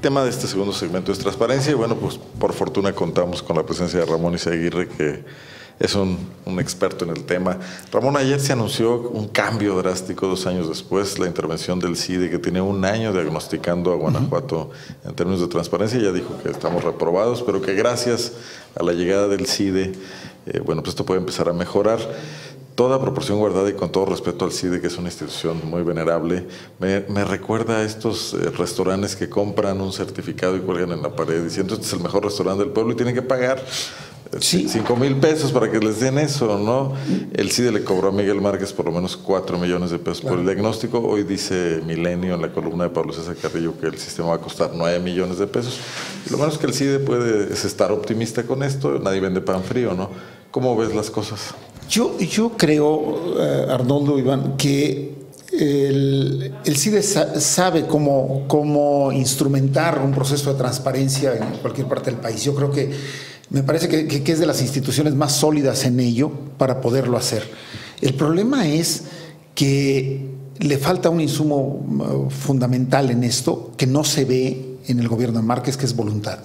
tema de este segundo segmento es transparencia y bueno, pues por fortuna contamos con la presencia de Ramón Izaguirre, que es un experto en el tema. Ramón, ayer se anunció un cambio drástico 2 años después, la intervención del CIDE, que tiene 1 año diagnosticando a Guanajuato en términos de transparencia. Ya dijo que estamos reprobados, pero que gracias a la llegada del CIDE, bueno, pues esto puede empezar a mejorar. Toda proporción guardada y con todo respeto al CIDE, que es una institución muy venerable, me recuerda a estos restaurantes que compran un certificado y cuelgan en la pared diciendo este es el mejor restaurante del pueblo y tienen que pagar 5,000 pesos para que les den eso, ¿no? El CIDE le cobró a Miguel Márquez por lo menos 4 millones de pesos por el diagnóstico. Hoy dice Milenio en la columna de Pablo César Carrillo que el sistema va a costar 9 millones de pesos. Lo menos que el CIDE puede es estar optimista con esto, nadie vende pan frío, ¿no? ¿Cómo ves las cosas? Yo creo, Arnoldo, Iván, que el CIDE sabe cómo instrumentar un proceso de transparencia en cualquier parte del país. Yo creo que me parece que es de las instituciones más sólidas en ello para poderlo hacer. El problema es que le falta un insumo fundamental en esto que no se ve en el gobierno de Márquez, que es voluntad.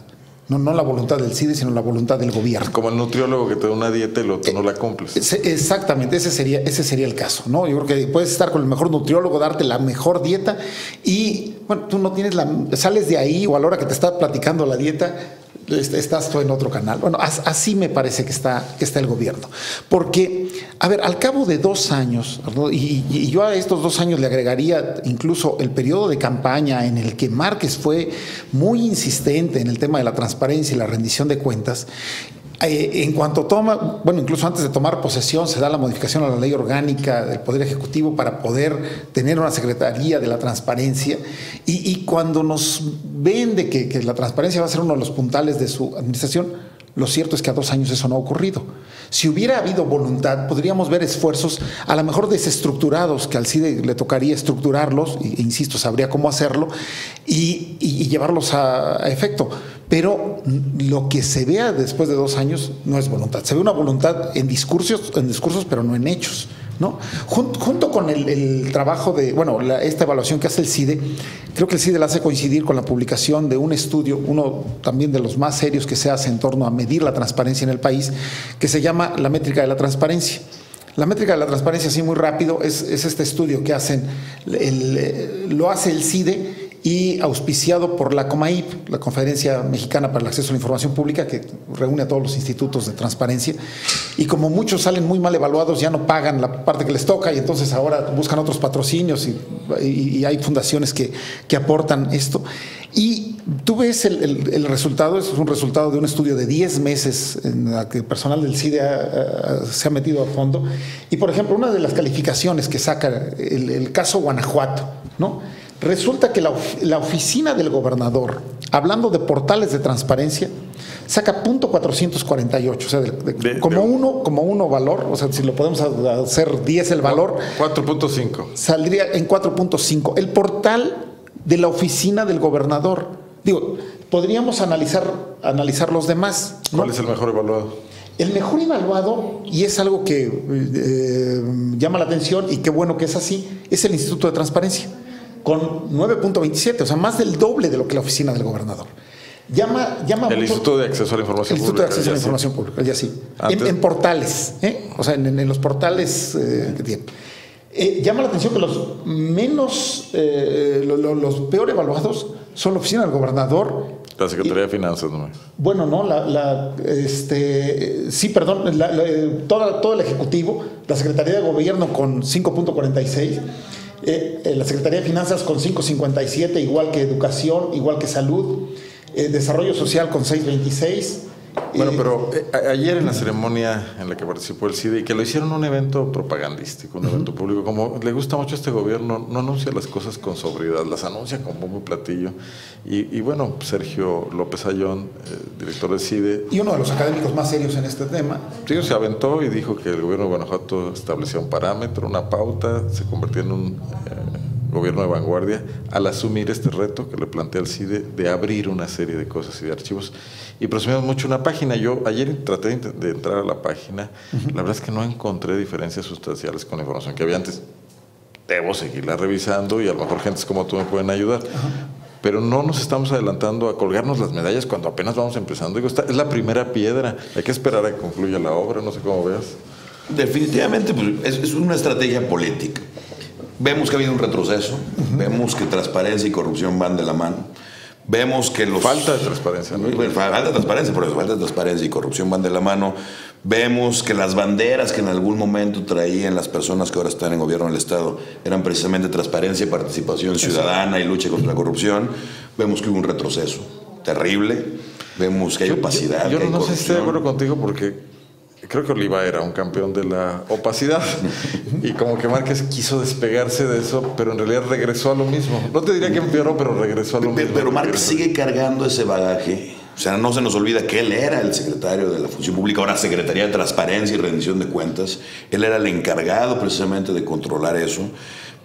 No la voluntad del CIDE, sino la voluntad del gobierno. Como el nutriólogo que te da una dieta y tú no la cumples. Exactamente, ese sería el caso, ¿no? Yo creo que puedes estar con el mejor nutriólogo, darte la mejor dieta y, bueno, tú no tienes sales de ahí o a la hora que te está platicando la dieta, estás tú en otro canal. Bueno, así me parece que está el gobierno. Porque, a ver, al cabo de 2 años, ¿no? y yo a estos 2 años le agregaría incluso el periodo de campaña en el que Márquez fue muy insistente en el tema de la transparencia y la rendición de cuentas. En cuanto toma, bueno, incluso antes de tomar posesión, se da la modificación a la ley orgánica del Poder Ejecutivo para poder tener una Secretaría de la Transparencia. Y cuando nos vende que la transparencia va a ser uno de los puntales de su administración, lo cierto es que a 2 años eso no ha ocurrido. Si hubiera habido voluntad, podríamos ver esfuerzos a lo mejor desestructurados, que al CIDE le tocaría estructurarlos, e insisto, sabría cómo hacerlo, y llevarlos a efecto. Pero lo que se vea después de 2 años no es voluntad. Se ve una voluntad en discursos, pero no en hechos, ¿no? Junto con el trabajo de, bueno, esta evaluación que hace el CIDE, creo que el CIDE la hace coincidir con la publicación de un estudio, uno también de los más serios que se hace en torno a medir la transparencia en el país, que se llama La métrica de la transparencia. La métrica de la transparencia, así muy rápido, es este estudio que hacen, lo hace el CIDE, y auspiciado por la COMAIP, la Conferencia Mexicana para el Acceso a la Información Pública, que reúne a todos los institutos de transparencia. Y como muchos salen muy mal evaluados, ya no pagan la parte que les toca y entonces ahora buscan otros patrocinios y hay fundaciones que aportan esto. Y tú ves el resultado, es un resultado de un estudio de 10 meses en la que el personal del CIDE se ha metido a fondo. Y, por ejemplo, una de las calificaciones que saca el caso Guanajuato, ¿no? Resulta que la oficina del gobernador, hablando de portales de transparencia, saca .448, o sea, como uno valor, o sea, si lo podemos hacer 10 el valor. 4.5. Saldría en 4.5. El portal de la oficina del gobernador. Digo, podríamos analizar los demás, ¿no? ¿Cuál es el mejor evaluado? El mejor evaluado, y es algo que llama la atención y qué bueno que es así, es el Instituto de Transparencia, con 9.27, o sea, más del doble de lo que la oficina del gobernador. El Instituto de Acceso a la Información Pública. El Instituto de Acceso a la Información Pública, el IASIP. En portales, ¿eh? O sea, en los portales que tienen. Llama la atención que los menos, los peor evaluados son la oficina del gobernador. La Secretaría de Finanzas, ¿no? Bueno, no, sí, perdón, todo el Ejecutivo, la Secretaría de Gobierno con 5.46, la Secretaría de Finanzas con 5.57, igual que Educación, igual que Salud, Desarrollo Social con 6.26. Bueno, pero ayer en la ceremonia en la que participó el CIDE, y que lo hicieron un evento propagandístico, un evento público, como le gusta mucho a este gobierno, no anuncia las cosas con sobriedad, las anuncia con bombo y platillo. Y bueno, Sergio López Ayón, director del CIDE, y uno de los académicos más serios en este tema, se aventó y dijo que el gobierno de Guanajuato establecía un parámetro, una pauta, se convirtió en un gobierno de vanguardia al asumir este reto que le plantea el CIDE de abrir una serie de cosas y de archivos. Y presumimos mucho una página. Yo ayer traté de entrar a la página, la verdad es que no encontré diferencias sustanciales con la información que había antes. Debo seguirla revisando y a lo mejor gentes como tú me pueden ayudar. pero no nos estamos adelantando a colgarnos las medallas cuando apenas vamos empezando. Digo, es la primera piedra, hay que esperar a que concluya la obra, no sé cómo veas. Definitivamente, pues, es una estrategia política. Vemos que ha habido un retroceso, vemos que transparencia y corrupción van de la mano. Vemos que los... Falta de transparencia, ¿no? Falta de transparencia, por eso, falta de transparencia y corrupción van de la mano. Vemos que las banderas que en algún momento traían las personas que ahora están en gobierno del Estado eran precisamente transparencia, participación ciudadana y lucha contra la corrupción. Vemos que hubo un retroceso terrible. Vemos que hay opacidad. Yo no sé si estoy de acuerdo contigo porque... Creo que Oliva era un campeón de la opacidad y como que Márquez quiso despegarse de eso, pero en realidad regresó a lo mismo. No te diría que empeoró, pero regresó a lo mismo. Pero Márquez sigue cargando ese bagaje. O sea, no se nos olvida que él era el secretario de la Función Pública, ahora Secretaría de Transparencia y Rendición de Cuentas. Él era el encargado precisamente de controlar eso.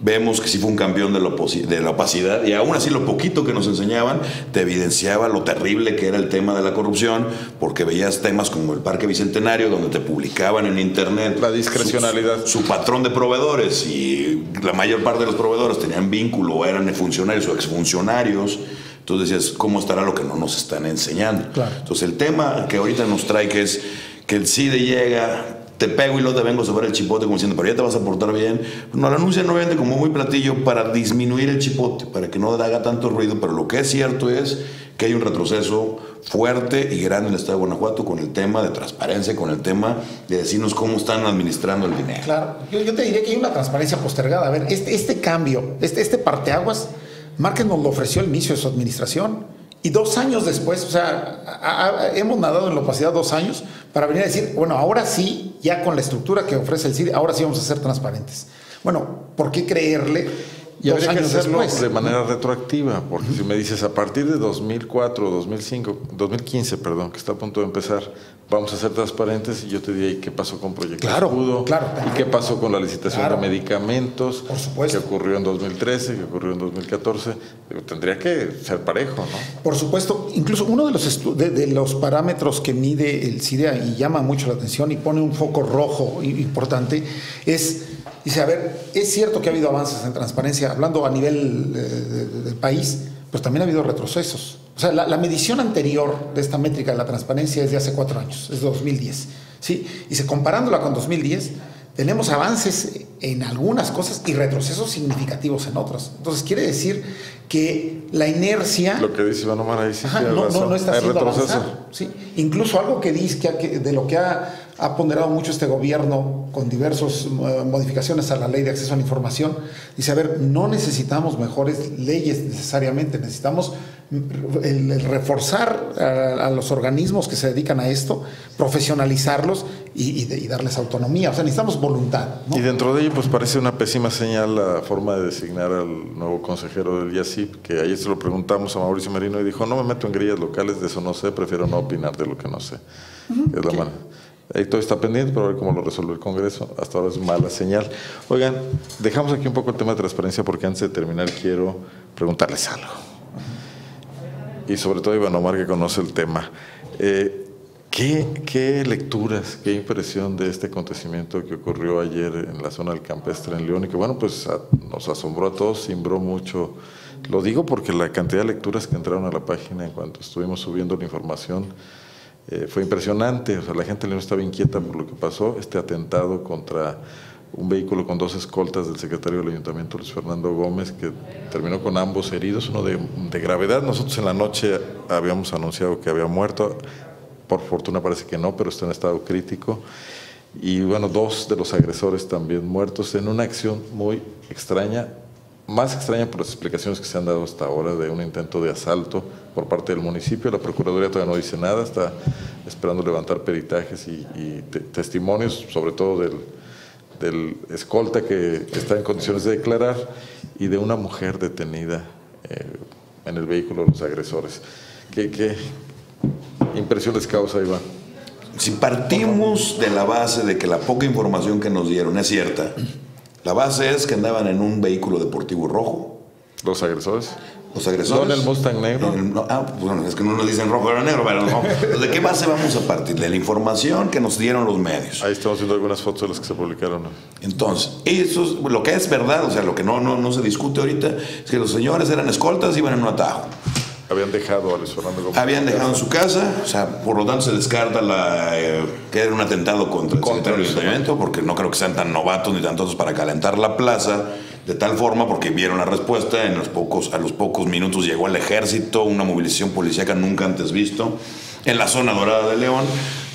Vemos que sí fue un campeón de la opacidad y aún así lo poquito que nos enseñaban te evidenciaba lo terrible que era el tema de la corrupción, porque veías temas como el Parque Bicentenario, donde te publicaban en internet la discrecionalidad, su patrón de proveedores, y la mayor parte de los proveedores tenían vínculo o eran funcionarios o exfuncionarios. Entonces decías, ¿cómo estará lo que no nos están enseñando? Claro. Entonces el tema que ahorita nos trae, que es que el CIDE llega... te pego y luego te vengo a sobrar el chipote como diciendo, pero ya te vas a portar bien. No, lo anuncian obviamente como muy platillo para disminuir el chipote, para que no haga tanto ruido, pero lo que es cierto es que hay un retroceso fuerte y grande en el Estado de Guanajuato con el tema de transparencia, con el tema de decirnos cómo están administrando el dinero. Claro, yo te diría que hay una transparencia postergada. A ver, este cambio, este parteaguas, Márquez nos lo ofreció al inicio de su administración. Y 2 años después, o sea, hemos nadado en la opacidad 2 años para venir a decir, bueno, ahora sí, ya con la estructura que ofrece el CIDE, ahora sí vamos a ser transparentes. Bueno, ¿por qué creerle? Y habría que hacerlo después, de manera retroactiva, porque si me dices a partir de 2004, 2005, 2015, perdón, que está a punto de empezar, vamos a ser transparentes, y yo te diría, ¿y qué pasó con Proyecto Escudo? Claro, ¿y qué pasó con la licitación de medicamentos? Por supuesto. ¿Qué ocurrió en 2013? ¿Qué ocurrió en 2014? Tendría que ser parejo, ¿no? Por supuesto. Incluso uno de los parámetros que mide el CIDEA y llama mucho la atención y pone un foco rojo importante es... Dice, a ver, es cierto que ha habido avances en transparencia, hablando a nivel del país, pues también ha habido retrocesos. O sea, la medición anterior de esta métrica de la transparencia es de hace 4 años, es 2010. ¿Sí? Y comparándola con 2010, tenemos avances en algunas cosas y retrocesos significativos en otras. Entonces, quiere decir que la inercia... Lo que dice Iván Omar ahí sí tiene razón. No está siendo avanzado, ¿sí? Incluso algo que dice que de lo que ha ponderado mucho este gobierno con diversas modificaciones a la ley de acceso a la información, dice, a ver, no necesitamos mejores leyes necesariamente, necesitamos el reforzar a los organismos que se dedican a esto, profesionalizarlos y darles autonomía. O sea, necesitamos voluntad, ¿no? Y dentro de ello, pues parece una pésima señal la forma de designar al nuevo consejero del IASIP, que ayer se lo preguntamos a Mauricio Marino y dijo, no me meto en grillas locales, de eso no sé, prefiero no opinar de lo que no sé. Es la mala. Ahí todo está pendiente para ver cómo lo resuelve el Congreso. Hasta ahora es mala señal. Oigan, dejamos aquí un poco el tema de transparencia porque antes de terminar quiero preguntarles algo. Y sobre todo Iván Omar, que conoce el tema. ¿Qué lecturas, qué impresión de este acontecimiento que ocurrió ayer en la zona del Campestre en León y que, bueno, pues nos asombró a todos, cimbró mucho? Lo digo porque la cantidad de lecturas que entraron a la página en cuanto estuvimos subiendo la información fue impresionante. O sea, la gente de León estaba inquieta por lo que pasó, este atentado contra un vehículo con 2 escoltas del secretario del Ayuntamiento, Luis Fernando Gómez, que terminó con ambos heridos, uno de gravedad. Nosotros en la noche habíamos anunciado que había muerto, por fortuna parece que no, pero está en estado crítico. Y bueno, 2 de los agresores también muertos en una acción muy extraña, más extraña por las explicaciones que se han dado hasta ahora, de un intento de asalto por parte del municipio. La Procuraduría todavía no dice nada, está esperando levantar peritajes y testimonios, sobre todo del escolta que está en condiciones de declarar, y de una mujer detenida en el vehículo de los agresores. ¿Qué impresión les causa, Iván? Si partimos de la base de que la poca información que nos dieron es cierta, la base es que andaban en un vehículo deportivo rojo. ¿Los agresores? Los agresores. ¿No era el Mustang negro? No, bueno, es que no nos dicen rojo, era negro, pero no. ¿De qué base vamos a partir? De la información que nos dieron los medios. Ahí estamos viendo algunas fotos de las que se publicaron. Entonces, eso es lo que es verdad, o sea, lo que no se discute ahorita es que los señores eran escoltas y iban en un atajo. Habían dejado a Luis Fernando Gómez. Habían dejado en su casa, o sea, por lo tanto se descarta que era un atentado contra el ayuntamiento, porque no creo que sean tan novatos ni tan tontos para calentar la plaza. De tal forma, porque vieron la respuesta, a los pocos minutos llegó el ejército, una movilización policíaca nunca antes visto, en la zona dorada de León.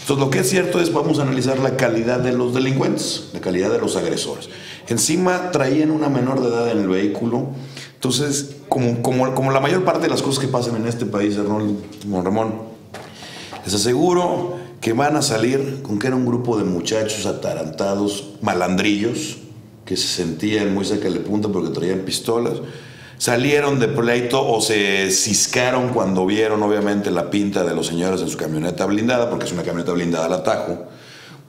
Entonces, lo que es cierto es, vamos a analizar la calidad de los delincuentes, la calidad de los agresores. Encima, traían una menor de edad en el vehículo. Entonces, como la mayor parte de las cosas que pasan en este país, Arnoldo, Ramón, les aseguro que van a salir con que era un grupo de muchachos atarantados, malandrillos, que se sentían muy cerca de la punta porque traían pistolas, salieron de pleito o se ciscaron cuando vieron obviamente la pinta de los señores en su camioneta blindada, porque es una camioneta blindada al atajo.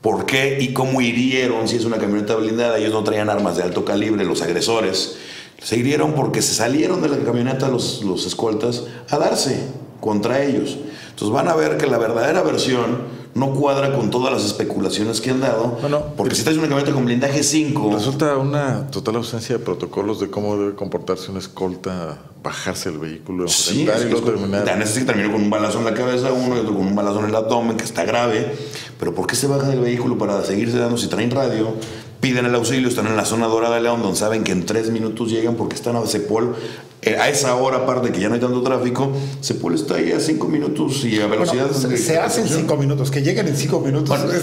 ¿Por qué y cómo hirieron si es una camioneta blindada? Ellos no traían armas de alto calibre, los agresores. Se hirieron porque se salieron de la camioneta los escoltas a darse contra ellos. Entonces van a ver que la verdadera versión no cuadra con todas las especulaciones que han dado, porque si traes una camioneta con blindaje 5... Resulta una total ausencia de protocolos de cómo debe comportarse una escolta, bajarse el vehículo, sí, terminó con un balazo en la cabeza uno y otro con un balazo en el abdomen, que está grave, pero ¿por qué se bajan del vehículo para seguirse dando si traen radio? Piden el auxilio, están en la zona dorada de León, donde saben que en 3 minutos llegan porque están a Sepol. A esa hora, aparte que ya no hay tanto tráfico, Sepol está ahí a 5 minutos y a velocidad... Bueno, se hacen 5 minutos, que lleguen en 5 minutos. Bueno,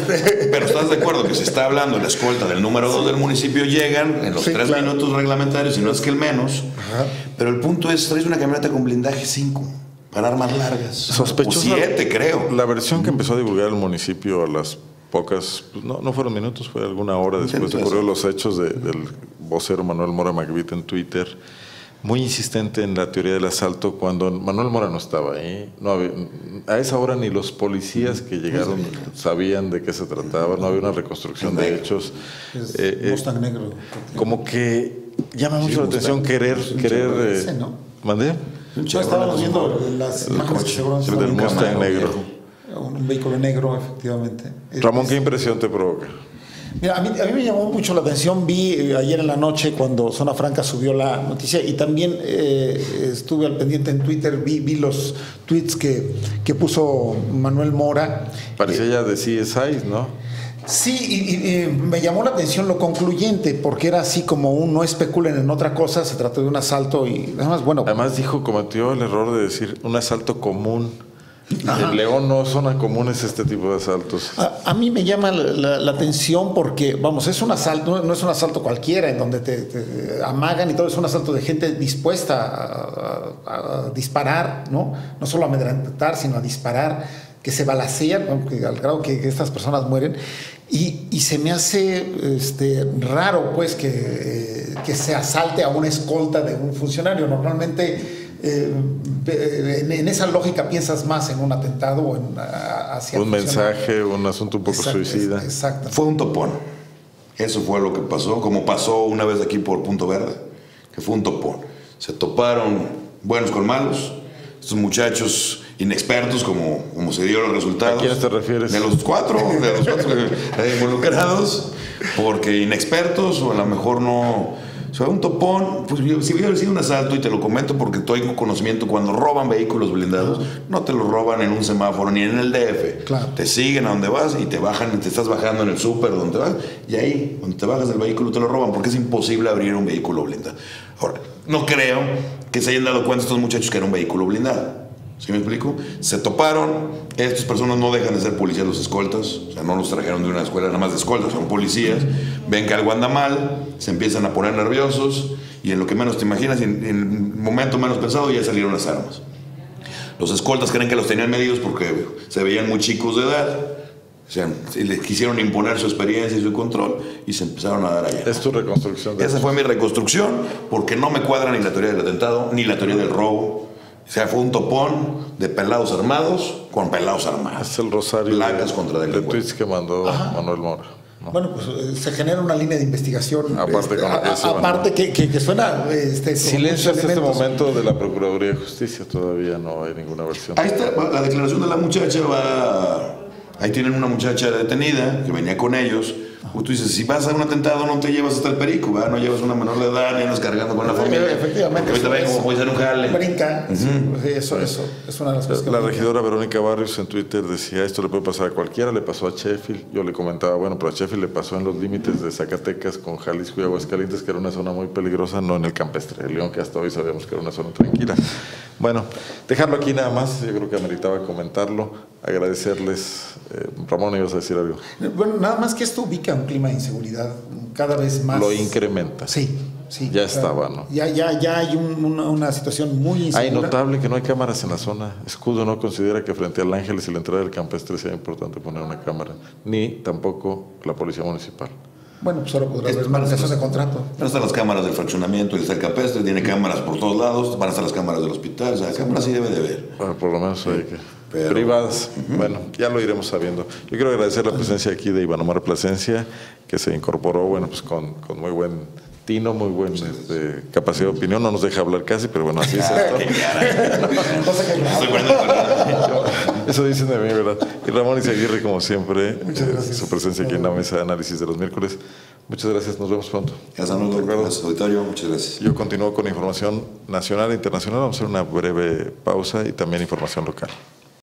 pero estás de acuerdo que se está hablando la escolta del número 2 del municipio, llegan en los 3 minutos reglamentarios, si no es que el menos. Ajá. Pero el punto es, traes una camioneta con blindaje 5. Para armas largas. Sospechosa. 7, creo. La versión que empezó a divulgar el municipio a las pocas, no fueron minutos, fue alguna hora después de ocurrió los hechos del vocero Manuel Mora Magritte en Twitter, muy insistente en la teoría del asalto cuando Manuel Mora no estaba ahí. No había, a esa hora ni los policías que llegaron sabían de qué se trataba, no había una reconstrucción de hechos. Mustang negro. Como que llama mucho la atención querer... ¿Mandé? No, estábamos viendo las imágenes que seguramente del Mustang negro. Un vehículo negro, efectivamente. Ramón, ¿qué impresión te provoca? Mira, a mí me llamó mucho la atención. Vi ayer en la noche cuando Zona Franca subió la noticia y también estuve al pendiente en Twitter, vi los tweets que puso Manuel Mora. Parecía ya de CSI, ¿no? Sí, y me llamó la atención lo concluyente, porque era así como un no especulen en otra cosa, se trató de un asalto y además, bueno. Además dijo, cometió el error de decir un asalto común. Ajá. En León no son comunes este tipo de asaltos. A mí me llama la atención porque, vamos, es un asalto, no es un asalto cualquiera en donde te amagan y todo, es un asalto de gente dispuesta a disparar, no solo a amedrentar, sino a disparar, que se balacean, al grado que estas personas mueren. Y se me hace raro, pues, que se asalte a una escolta de un funcionario. Normalmente... en esa lógica piensas más en un atentado o hacia un mensaje, un asunto un poco suicida. Exacto. Fue un topón. Eso fue lo que pasó, como pasó una vez aquí por Punto Verde, que fue un topón. Se toparon buenos con malos, estos muchachos inexpertos, como se dio los resultados. ¿A quién te refieres? De los cuatro involucrados, porque inexpertos o a lo mejor no... O sea, un topón, pues si hubiera sido un asalto, y te lo comento porque tengo conocimiento, cuando roban vehículos blindados, no te los roban en un semáforo ni en el DF. Claro. Te siguen a donde vas y te bajan, te estás bajando en el súper donde vas, y ahí, cuando te bajas del vehículo, te lo roban, porque es imposible abrir un vehículo blindado. Ahora, no creo que se hayan dado cuenta estos muchachos que era un vehículo blindado. ¿Sí me explico? Se toparon, estas personas no dejan de ser policías los escoltas, o sea, no los trajeron de una escuela nada más de escoltas, son policías, ven que algo anda mal, se empiezan a poner nerviosos y en lo que menos te imaginas, en el momento menos pensado ya salieron las armas. Los escoltas creen que los tenían medidos porque se veían muy chicos de edad, o sea, les quisieron imponer su experiencia y su control y se empezaron a dar allá. ¿Es tu reconstrucción? Esa fue mi reconstrucción, porque no me cuadra ni la teoría del atentado, ni la teoría del robo. O sea, fue un topón de pelados armados con pelados armados. Es el rosario. Placas contra delincuentes. De tweets que mandó Manuel Mora. ¿no? Bueno, pues se genera una línea de investigación. Aparte, que suena... Silencio hasta este momento de la Procuraduría de Justicia, todavía no hay ninguna versión. Ahí está la declaración de la muchacha, va... Ahí tienen una muchacha detenida que venía con ellos. Pues tú dices, si vas a un atentado no te llevas hasta el perico, ¿verdad? No llevas una menor de edad, ni andas cargando con la familia. Efectivamente. Ahorita ven cómo puede ser un jale. Brinca. Sí, eso es una de las cosas. La regidora Verónica Barrios en Twitter decía, esto le puede pasar a cualquiera, le pasó a Sheffield. Yo le comentaba, bueno, pero a Sheffield le pasó en los límites de Zacatecas con Jalisco y Aguascalientes, que era una zona muy peligrosa, no en el Campestre, el León, que hasta hoy sabíamos que era una zona tranquila. Bueno, dejarlo aquí nada más, yo creo que ameritaba comentarlo, agradecerles. Ramón, ¿ibas a decir algo? Bueno, nada más que esto ubica un clima de inseguridad cada vez más. Lo incrementa. Sí, sí. Ya estaba, ¿no? Ya hay una situación muy insegura. Hay notable que no hay cámaras en la zona. Escudo no considera que frente al Ángeles y la entrada del Campestre sea importante poner una cámara, ni tampoco la Policía Municipal. Bueno, pues ahora podrá haber manifestaciones de contrato. Van a estar las cámaras del fraccionamiento, el Campestre tiene cámaras por todos lados, van a estar las cámaras del hospital, o sea, la cámara sí debe de haber. Bueno, por lo menos hay que... Pero... privadas, bueno, ya lo iremos sabiendo. Yo quiero agradecer la presencia aquí de Iván Omar Plasencia, que se incorporó, bueno, pues con muy buen tino, muy buena capacidad de opinión. No nos deja hablar casi, pero bueno, así es esto. Eso dicen de mí, ¿verdad? Y Ramón Izaguirre, como siempre, muchas gracias. Su presencia aquí en la mesa de análisis de los miércoles. Muchas gracias, nos vemos pronto. Gracias, auditorio, muchas gracias. Yo continúo con información nacional e internacional. Vamos a hacer una breve pausa y también información local.